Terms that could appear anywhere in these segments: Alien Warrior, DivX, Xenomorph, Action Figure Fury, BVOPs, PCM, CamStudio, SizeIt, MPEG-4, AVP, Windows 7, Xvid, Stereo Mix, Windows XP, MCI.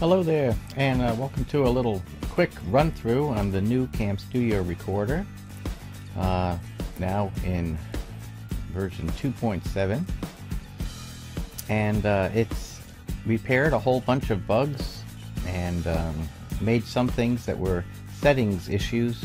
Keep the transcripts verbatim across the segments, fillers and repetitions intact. Hello there, and uh, welcome to a little quick run-through on the new CamStudio recorder, uh, now in version two point seven, and uh, it's repaired a whole bunch of bugs and um, made some things that were settings issues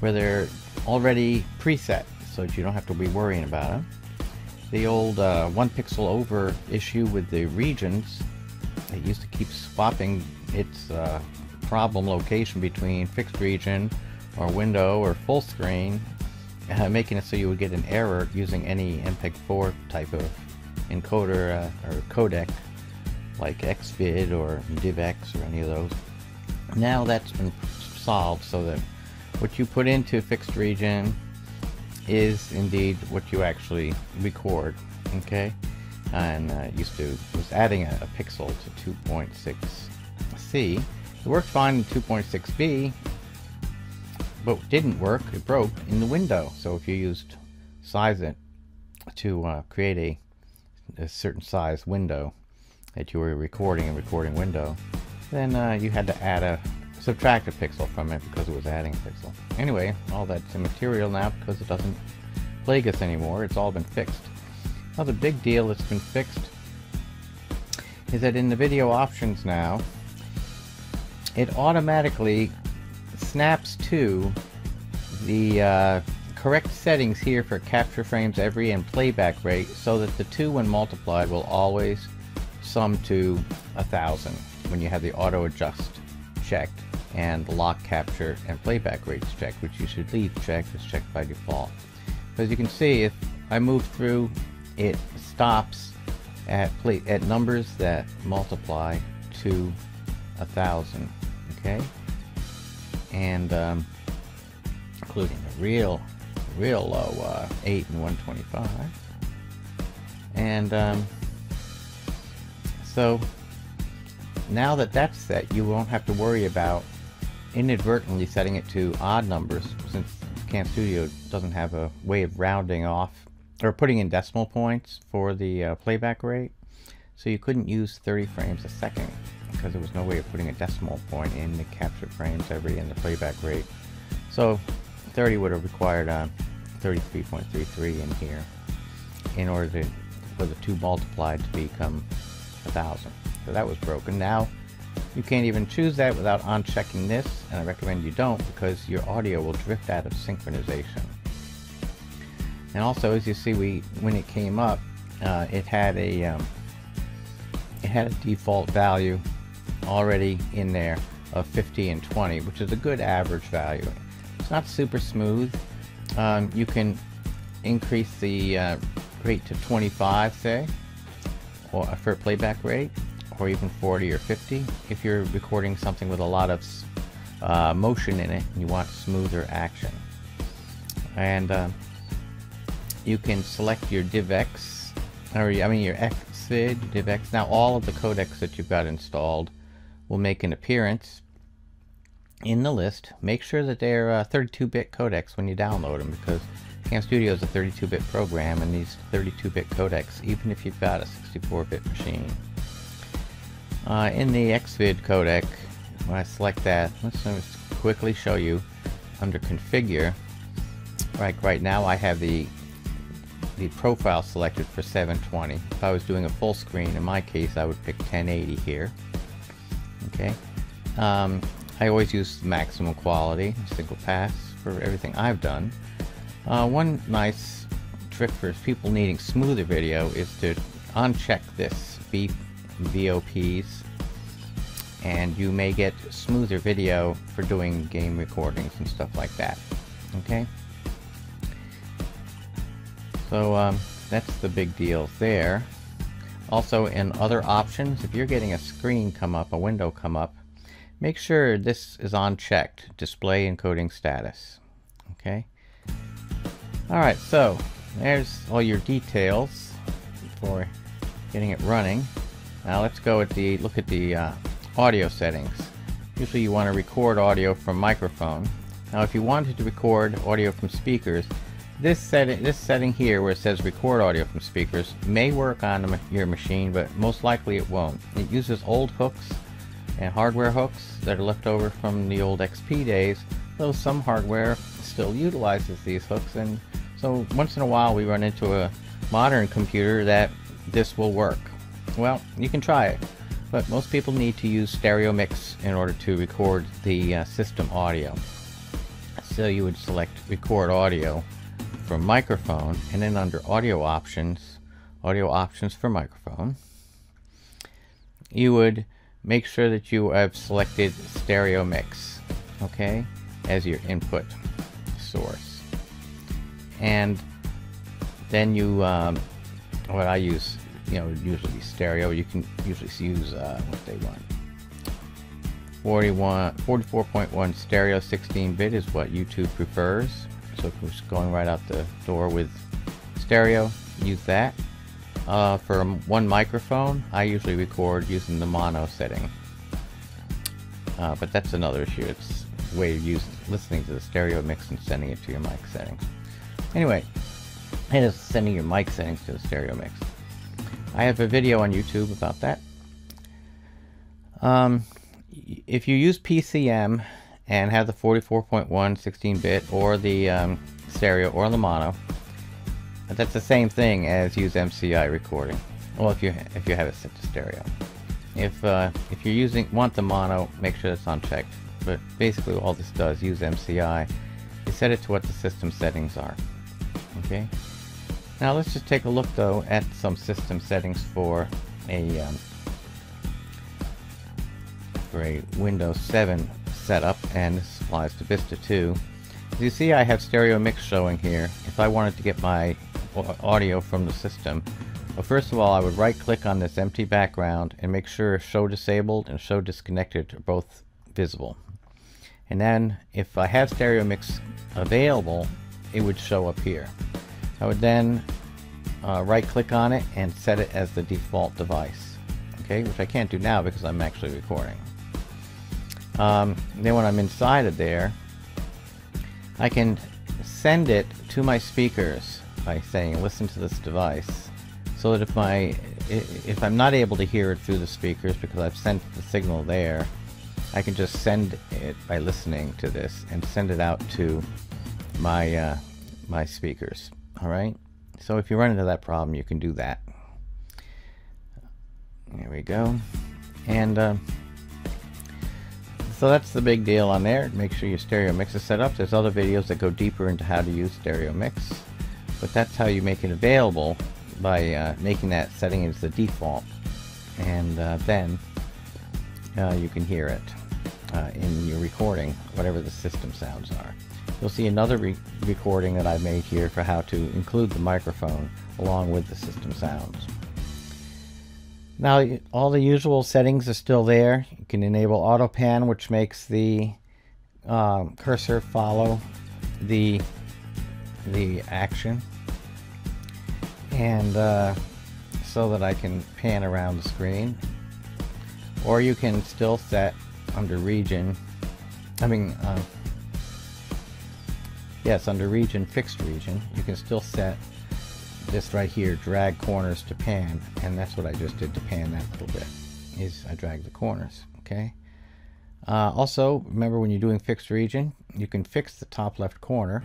where they're already preset, so that you don't have to be worrying about them. The old uh, one pixel over issue with the regions. It used to keep swapping its uh, problem location between fixed region or window or full screen, uh, making it so you would get an error using any M P E G four type of encoder uh, or codec like Xvid or DivX or any of those. Now that's been solved so that what you put into fixed region is indeed what you actually record, okay? And uh, used to was adding a, a pixel to two point six C. It worked fine in two point six B, but didn't work. It broke in the window. So if you used SizeIt to uh, create a, a certain size window that you were recording, a recording window, then uh, you had to add a subtract a pixel from it because it was adding a pixel. Anyway, all that's immaterial now because it doesn't plague us anymore. It's all been fixed. Another big deal that's been fixed is that in the video options now, it automatically snaps to the uh, correct settings here for capture frames every and playback rate, so that the two when multiplied will always sum to a thousand when you have the auto adjust checked and lock capture and playback rates checked, which you should leave checked, is checked by default. But as you can see, if I move through, it stops at at numbers that multiply to a thousand, okay, and um, including a real, real low uh, eight and one twenty-five, and um, so now that that's set, you won't have to worry about inadvertently setting it to odd numbers, since CamStudio doesn't have a way of rounding off or putting in decimal points for the uh, playback rate. So you couldn't use thirty frames a second because there was no way of putting a decimal point in the capture frames every and the playback rate. So thirty would have required uh, thirty-three point three three in here in order to, for the two multiplied to become a thousand. So that was broken. Now you can't even choose that without unchecking this, and I recommend you don't, because your audio will drift out of synchronization. And also, as you see, we when it came up, uh, it had a um, it had a default value already in there of fifty and twenty, which is a good average value. It's not super smooth. Um, you can increase the uh, rate to twenty-five, say, or for a playback rate, or even forty or fifty if you're recording something with a lot of uh, motion in it and you want smoother action. And um, you can select your DivX, or I mean your Xvid, DivX. Now all of the codecs that you've got installed will make an appearance in the list. Make sure that they're uh, thirty-two bit codecs when you download them, because CamStudio is a thirty-two bit program, and these thirty-two bit codecs, even if you've got a sixty-four bit machine. Uh, in the Xvid codec, when I select that, let's just quickly show you under configure. Like right now I have the the profile selected for seven twenty. If I was doing a full screen, in my case, I would pick ten eighty here. Okay. Um, I always use maximum quality, single pass for everything I've done. Uh, one nice trick for people needing smoother video is to uncheck this B V O Ps, and you may get smoother video for doing game recordings and stuff like that. Okay. So um, that's the big deal there. Also, in other options, if you're getting a screen come up, a window come up, make sure this is unchecked, display encoding status. Okay. All right, so there's all your details for getting it running. Now let's go at the look at the uh, audio settings. Usually you want to record audio from microphone. Now if you wanted to record audio from speakers, This setting, this setting here where it says record audio from speakers may work on your machine, but most likely it won't. It uses old hooks and hardware hooks that are left over from the old X P days, though some hardware still utilizes these hooks. And so once in a while we run into a modern computer that this will work. Well, you can try it, but most people need to use Stereo Mix in order to record the uh, system audio. So you would select record audio from microphone, and then under audio options, audio options for microphone, you would make sure that you have selected Stereo Mix, okay, as your input source. And then you, um, what I use, you know, usually stereo. You can usually use uh, what they want. forty-one, forty-four point one stereo, sixteen bit is what YouTube prefers. So we're just going right out the door with stereo. Use that. Uh, for one microphone, I usually record using the mono setting. Uh, but that's another issue. It's the way you use listening to the stereo mix and sending it to your mic settings. Anyway, it is sending your mic settings to the stereo mix. I have a video on YouTube about that. Um, if you use P C M and have the forty-four point one sixteen bit or the um, stereo or the mono, that's the same thing as use M C I recording. Well, if you if you have it set to stereo. If uh, if you're using want the mono, make sure it's unchecked. But basically, all this does use M C I. You set it to what the system settings are. Okay. Now let's just take a look though at some system settings for a um, for a Windows seven setup, and this applies to Vista two. As you see, I have Stereo Mix showing here. If I wanted to get my audio from the system, well, first of all, I would right click on this empty background and make sure Show Disabled and Show Disconnected are both visible. And then if I have Stereo Mix available, it would show up here. I would then uh, right click on it and set it as the default device, okay, which I can't do now because I'm actually recording. Um, then when I'm inside of there, I can send it to my speakers by saying listen to this device, so that if, my, if I'm not able to hear it through the speakers because I've sent the signal there, I can just send it by listening to this and send it out to my, uh, my speakers. Alright, so if you run into that problem, you can do that. There we go. And uh, so that's the big deal on there. Make sure your Stereo Mix is set up. There's other videos that go deeper into how to use Stereo Mix, but that's how you make it available, by uh, making that setting as the default, and uh, then uh, you can hear it uh, in your recording, whatever the system sounds are. You'll see another re recording that I made here for how to include the microphone along with the system sounds. Now all the usual settings are still there. You can enable auto pan, which makes the um, cursor follow the the action, and uh, so that I can pan around the screen. Or you can still set under region, I mean uh, yes, under region, fixed region, you can still set this right here, drag corners to pan, and that's what I just did to pan that little bit, is I drag the corners, okay? Uh, also, remember when you're doing fixed region, you can fix the top left corner.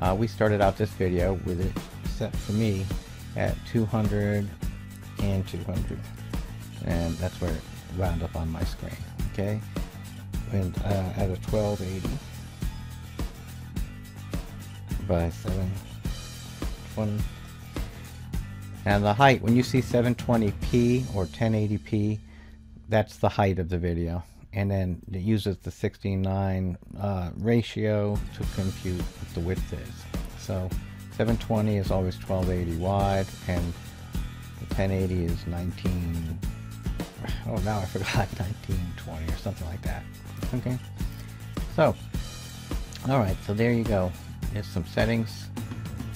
Uh, we started out this video with it set for me at two hundred and two hundred, and that's where it wound up on my screen, okay? And uh, at a twelve eighty by seven twenty, and the height, when you see seven twenty p or ten eighty p, that's the height of the video, and then it uses the sixteen nine uh, ratio to compute what the width is. So seven twenty is always twelve eighty wide, and the ten eighty is nineteen, oh now I forgot, nineteen twenty or something like that, okay? So alright, so there you go. There's some settings.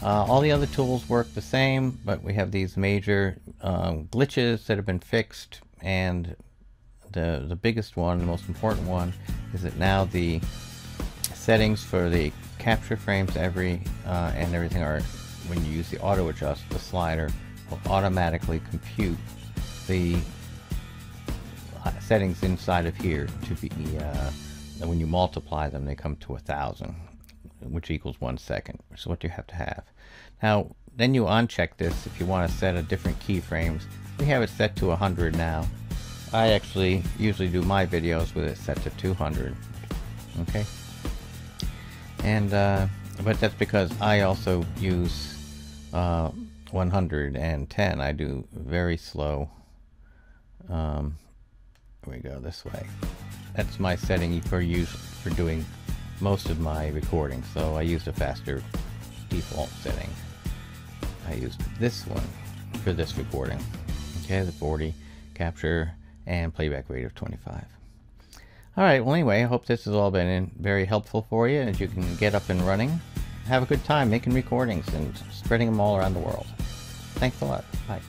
Uh, all the other tools work the same, but we have these major um, glitches that have been fixed, and the the biggest one, the most important one, is that now the settings for the capture frames every uh, and everything are, when you use the auto adjust, the slider will automatically compute the settings inside of here to be, uh, and when you multiply them, they come to a thousand, which equals one second, which is what you have to have. Now, then you uncheck this if you want to set a different keyframes. We have it set to one hundred now. I actually usually do my videos with it set to two hundred. Okay. And, uh, but that's because I also use uh, one hundred ten. I do very slow. Um, there we go, this way. That's my setting for use for doing most of my recording, so I used a faster default setting. I used this one for this recording. Okay, the forty, capture, and playback rate of twenty-five. Alright, well anyway, I hope this has all been in, very helpful for you as you can get up and running. Have a good time making recordings and spreading them all around the world. Thanks a lot. Bye.